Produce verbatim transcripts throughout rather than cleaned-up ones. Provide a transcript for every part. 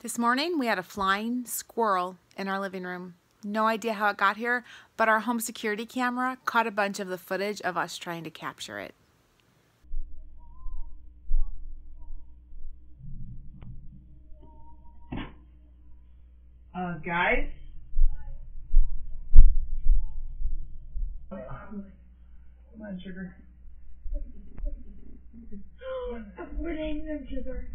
This morning we had a flying squirrel in our living room. No idea how it got here, but our home security camera caught a bunch of the footage of us trying to capture it. Uh, guys? Come on, sugar. We're naming them sugar.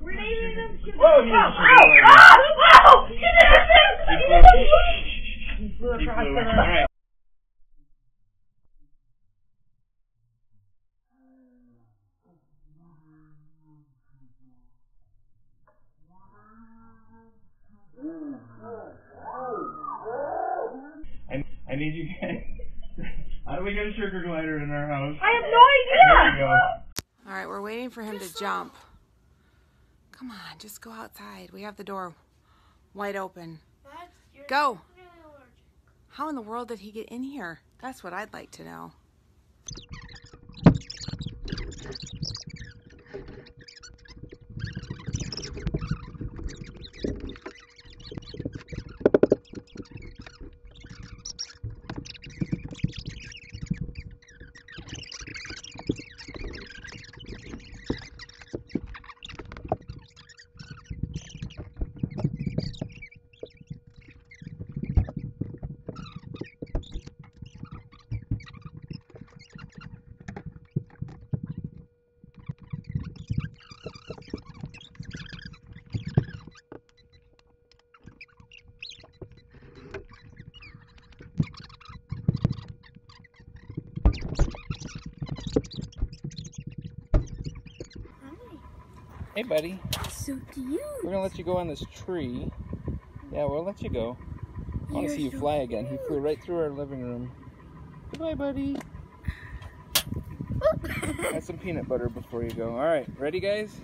We're naming them sugar. Whoa, you oh, you He blew across the room. I, I need you guys. How do we get a sugar glider in our house? I have no idea! There we go. All right, we're waiting for him to jump. Come on, just go outside. We have the door wide open. Go. How in the world did he get in here? That's what I'd like to know. Hey, buddy. So cute. We're gonna let you go on this tree. Yeah, we'll let you go. I want to see you fly again. He flew right through our living room. Goodbye, buddy. Have some peanut butter before you go. All right, ready, guys?